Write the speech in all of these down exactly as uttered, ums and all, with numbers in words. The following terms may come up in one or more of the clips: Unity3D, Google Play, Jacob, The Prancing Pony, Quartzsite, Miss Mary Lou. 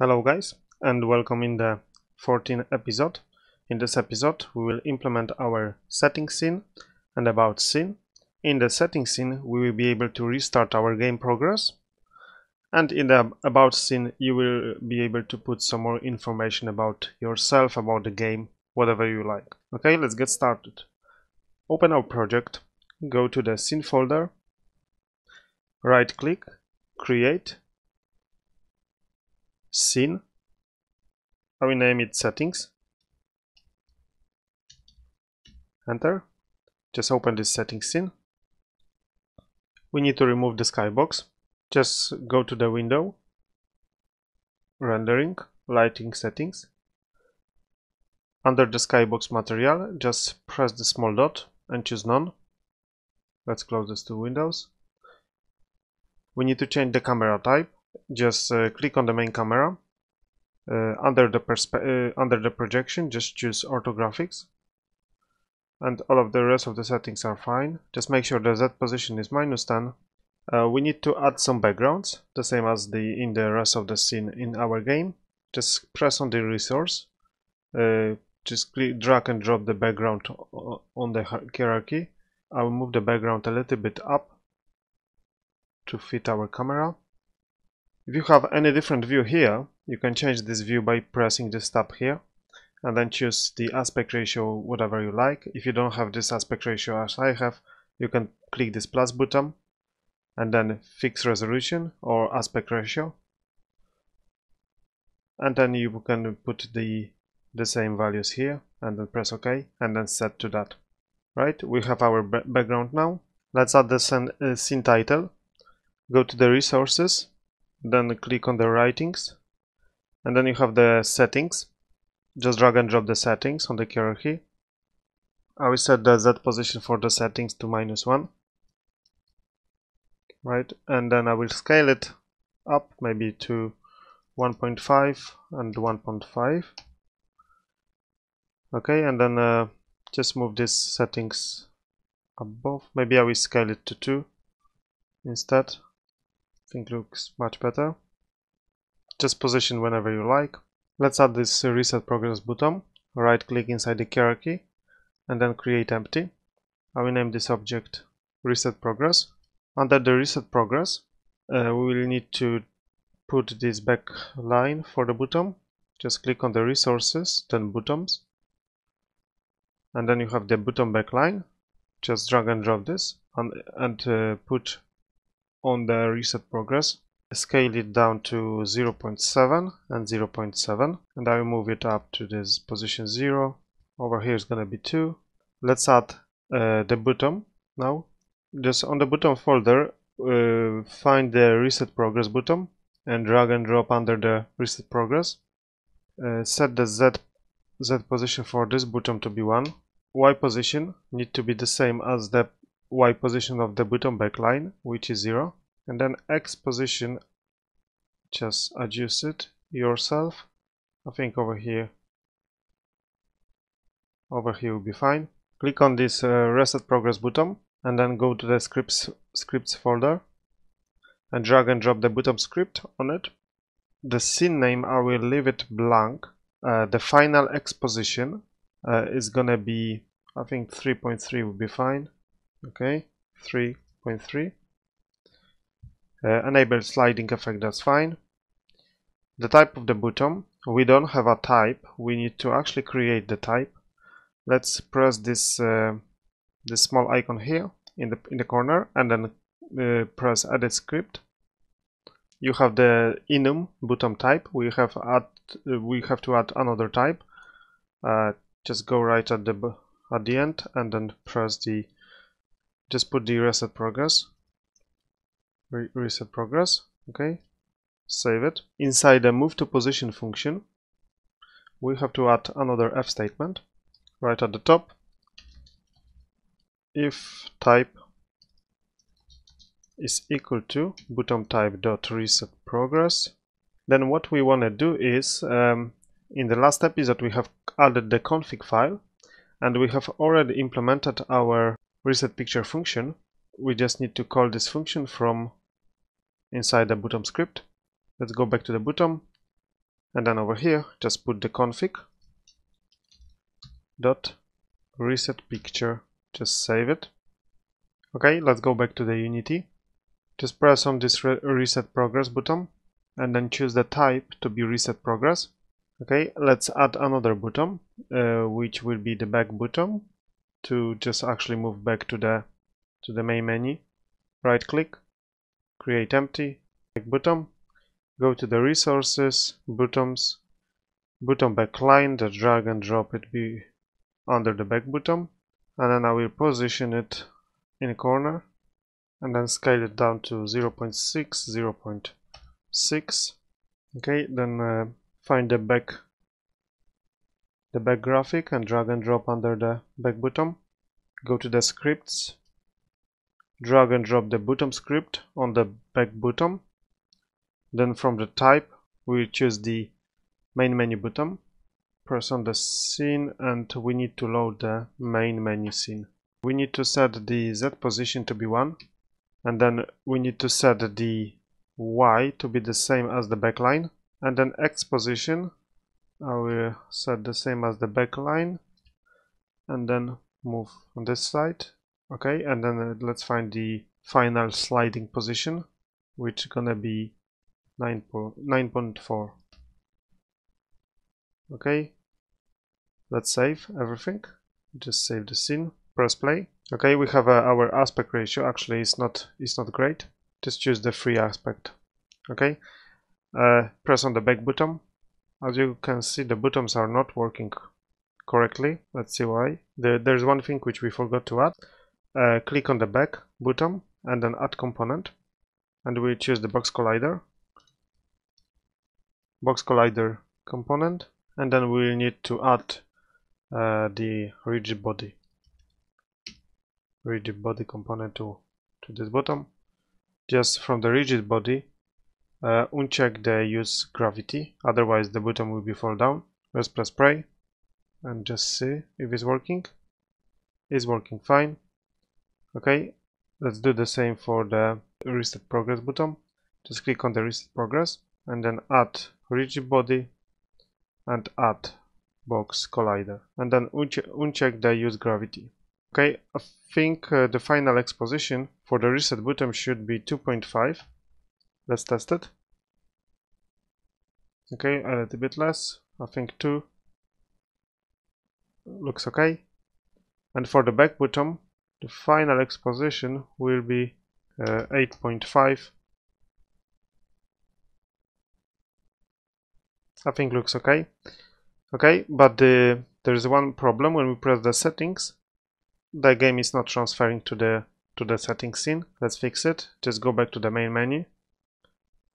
Hello guys, and welcome in the fourteenth episode. In this episode we will implement our setting scene and about scene. In the setting scene we will be able to restart our game progress, and in the about scene you will be able to put some more information about yourself, about the game, whatever you like. Okay, let's get started. Open our project, go to the scene folder, right click, create scene. I will name it settings. Enter. Just open this setting scene. We need to remove the skybox. Just go to the window, rendering, lighting settings. Under the skybox material, just press the small dot and choose none. Let's close these two windows. We need to change the camera type. Just uh, click on the main camera. Uh, under the perspe uh, under the projection, just choose orthographics. And all of the rest of the settings are fine. Just make sure the Z position is minus ten. Uh, we need to add some backgrounds, the same as the in the rest of the scene in our game. Just press on the resource. Uh, just click, drag and drop the background on the hierarchy. I will move the background a little bit up to fit our camera. If you have any different view here, you can change this view by pressing this tab here and then choose the aspect ratio, whatever you like. If you don't have this aspect ratio as I have, you can click this plus button and then fix resolution or aspect ratio, and then you can put the the same values here and then press OK and then set to that. Right, we have our background now. Let's add the scene title. Go to the resources, then click on the writings, and then you have the settings. Just drag and drop the settings on the hierarchy. I will set the Z position for the settings to minus one, right, and then I will scale it up maybe to one point five and one point five. Okay, and then uh, just move these settings above. Maybe I will scale it to two instead. I think looks much better. Just position whenever you like. Let's add this reset progress button. Right click inside the hierarchy and then create empty. I will name this object reset progress. Under the reset progress uh, we will need to put this back line for the button. Just click on the resources, then buttons, and then you have the button backline. Just drag and drop this and, and uh, put on the reset progress. Scale it down to zero point seven and zero point seven, and I will move it up to this position zero. Over here is gonna be two. Let's add uh, the button now. Just on the button folder uh, find the reset progress button and drag and drop under the reset progress. Uh, set the Z, Z position for this button to be one. Y position need to be the same as the Y position of the button backline, which is zero, and then X position, just adjust it yourself. I think over here over here will be fine. Click on this uh, reset progress button and then go to the scripts scripts folder and drag and drop the button script on it. The scene name, I will leave it blank. Uh, the final X position uh, is gonna be, I think three point three will be fine. Okay, three point three. Uh, enable sliding effect, that's fine. The type of the button, we don't have a type, we need to actually create the type. Let's press this uh, this small icon here in the in the corner and then uh, press edit script. You have the enum button type. We have add uh, we have to add another type. Uh, just go right at the at the end and then press the just put the reset progress, Re reset progress, okay, save it. Inside the move to position function, we have to add another F statement, right at the top, if type is equal to button type dot reset progress. Then what we want to do is, um, in the last episode we have added the config file, and we have already implemented our reset picture function. We just need to call this function from inside the button script. Let's go back to the button, and then over here just put the config dot reset picture, just save it. Okay, let's go back to the Unity. Just press on this re reset progress button and then choose the type to be reset progress. Okay, let's add another button, uh, which will be the back button, to just actually move back to the to the main menu. Right click, create empty back button, go to the resources, buttons, button backline, just drag and drop it be under the back button, and then I will position it in a corner and then scale it down to zero point six, zero point six. Okay, then uh, find the back the back graphic and drag and drop under the back button. Go to the scripts, drag and drop the button script on the back button. Then from the type we'll choose the main menu button, press on the scene, and we need to load the main menu scene. We need to set the Z position to be one, and then we need to set the Y to be the same as the backline, and then X position I will set the same as the backline, and then move on this side. Okay, and then let's find the final sliding position, which is gonna be nine point four. Okay, let's save everything, just save the scene, press play. Okay, we have uh, our aspect ratio, actually it's not it's not great, just choose the free aspect. Okay, uh, press on the back button. As you can see, the buttons are not working correctly. Let's see why. There, there's one thing which we forgot to add. Uh, click on the back button and then add component, and we choose the box collider box collider component, and then we'll need to add uh, the rigid body rigid body component to, to this bottom. Just from the rigid body uh, uncheck the use gravity, otherwise the button will be fall down. Let's press play and just see if it's working. It's working fine. Okay, let's do the same for the reset progress button. Just click on the reset progress and then add rigid body and add box collider, and then unche uncheck the use gravity. Okay, I think uh, the final X position for the reset button should be two point five. Let's test it. Okay, a little bit less, I think two. Looks okay. And for the back button, the final X position will be uh, eight point five. I think looks okay. Okay, but the, there is one problem. When we press the settings, the game is not transferring to the to the settings scene. Let's fix it. Just go back to the main menu,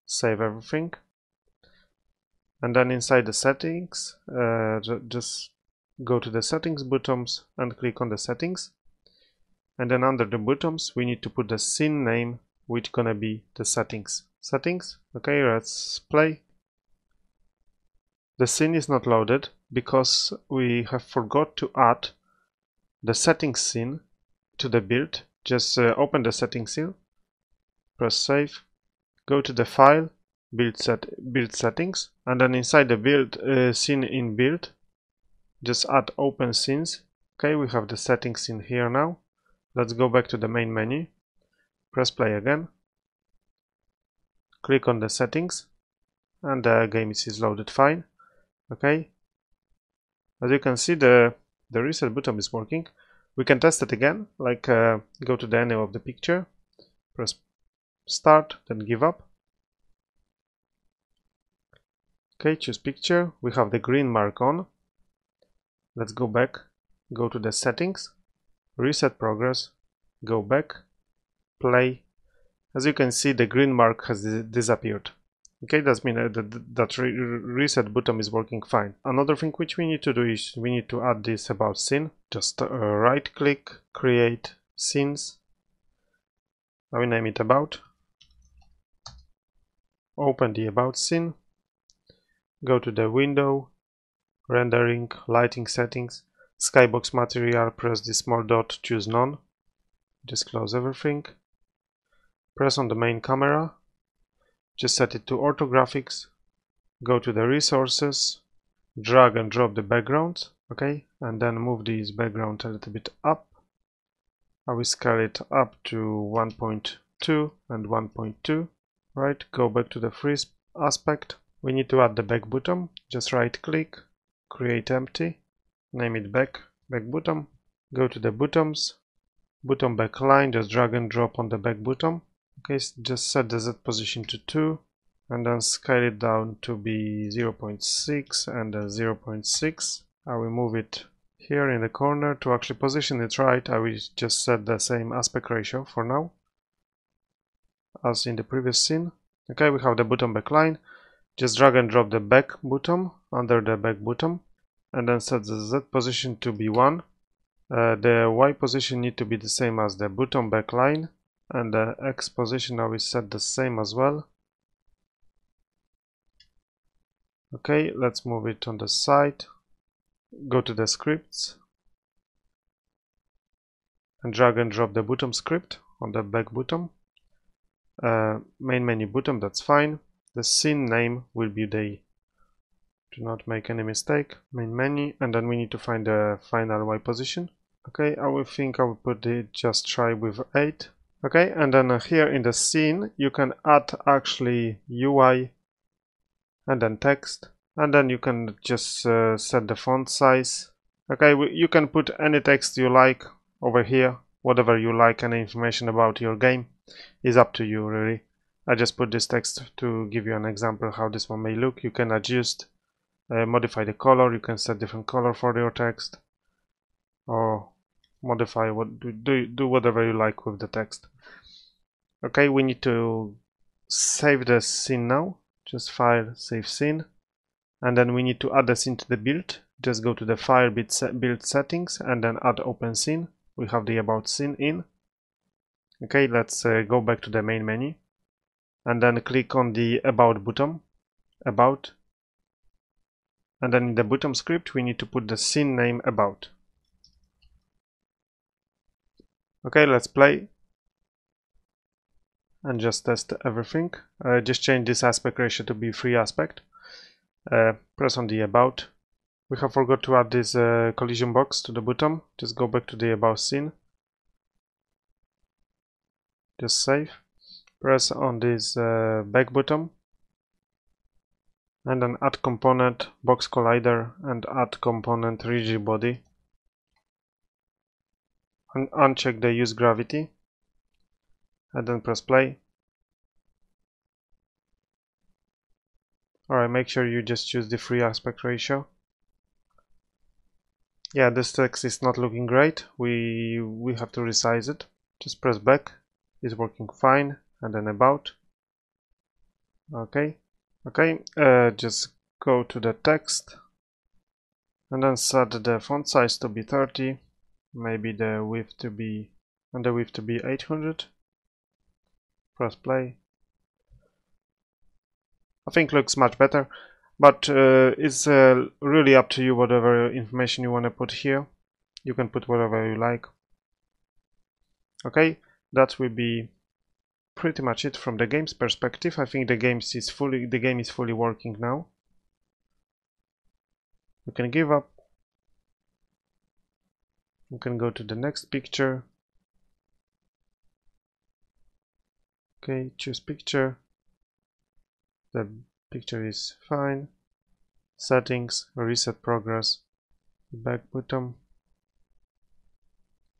save everything, and then inside the settings, uh, just go to the settings buttons and click on the settings, and then under the buttons we need to put the scene name, which gonna be the settings settings. Okay, let's play. The scene is not loaded because we have forgot to add the settings scene to the build. Just uh, open the settings scene, press save, go to the file, build set build settings, and then inside the build uh, scene in build, just add open scenes. Okay, we have the settings scene here now. Let's go back to the main menu, press play again, click on the settings, and the game is loaded fine. Okay, as you can see, the the reset button is working. We can test it again, like uh, go to the end of the picture, press start, then give up. Okay, choose picture, we have the green mark on. Let's go back, go to the settings, reset progress, go back, play. As you can see, the green mark has disappeared. Okay, that means that, that re reset button is working fine. Another thing which we need to do is we need to add this about scene. Just uh, right click, create scenes. I will name it about. Open the about scene. Go to the window, rendering, lighting settings, skybox material, press the small dot, choose none. Just close everything. Press on the main camera. Just set it to orthographics, go to the resources, drag and drop the background, okay, and then move this background a little bit up. I will scale it up to one point two and one point two, right? Go back to the freeze aspect. We need to add the back button. Just right click, create empty, name it back, back button. Go to the buttons, button backline, just drag and drop on the back button. Okay, just set the Z position to two and then scale it down to be zero point six and zero point six. I will move it here in the corner to actually position it right. I will just set the same aspect ratio for now as in the previous scene. Okay, we have the button backline. Just drag and drop the back button under the back button and then set the Z position to be one. Uh, the Y position need to be the same as the button backline, and the X position I will set the same as well. Okay, let's move it on the side. Go to the scripts and drag and drop the button script on the back button. Uh, main menu button, that's fine. The scene name will be the, do not make any mistake, main menu, and then we need to find the final Y position. Okay, I will think I will put it just try with eight. Okay, and then here in the scene you can add actually U I and then text, and then you can just uh, set the font size. Okay, we, you can put any text you like over here, whatever you like, any information about your game is up to you really. I just put this text to give you an example how this one may look. You can adjust, uh, modify the color, you can set different color for your text, or modify what do, do do whatever you like with the text. Okay, we need to save the scene now. Just file, save scene, and then we need to add the scene to the build. Just go to the file, build settings, and then add open scene. We have the about scene in. Okay, let's uh, go back to the main menu and then click on the about button, about, and then in the button script we need to put the scene name about. Okay, let's play and just test everything. Uh, just change this aspect ratio to be three aspect. Uh, press on the about. We have forgot to add this uh, collision box to the bottom. Just go back to the about scene. Just save. Press on this uh, back button. And then add component, box collider, and add component rigid body. And uncheck the use gravity and then press play. Alright, make sure you just choose the free aspect ratio. Yeah, this text is not looking great. We we have to resize it. Just press back. It's working fine. And then about. Okay. Okay. Uh, just go to the text and then set the font size to be thirty. Maybe the width to be and the width to be eight hundred. Press play. I think looks much better, but uh, it's uh, really up to you whatever information you want to put here. You can put whatever you like. Okay, that will be pretty much it from the game's perspective. I think the game is fully the game is fully working now. You can give up. You can go to the next picture. Okay, choose picture. The picture is fine. Settings, reset progress, back button.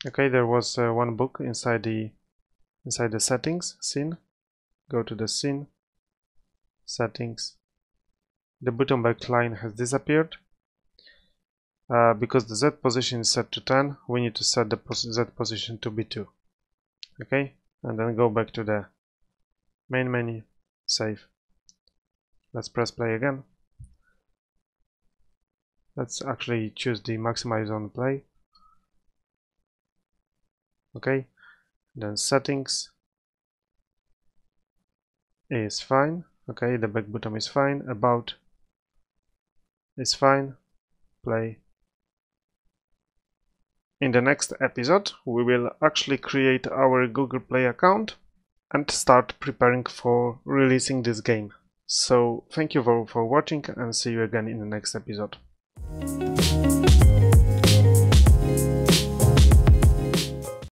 Okay, there was uh, one book inside the inside the settings scene. Go to the scene, settings. The button backline has disappeared. Uh, because the Z position is set to ten, we need to set the Z position to be two. Okay, and then go back to the main menu, save. Let's press play again. Let's actually choose the maximize on play. Okay, then settings is fine. Okay, the back button is fine. About is fine. Play. In the next episode, we will actually create our Google Play account and start preparing for releasing this game. So thank you for, for watching, and see you again in the next episode.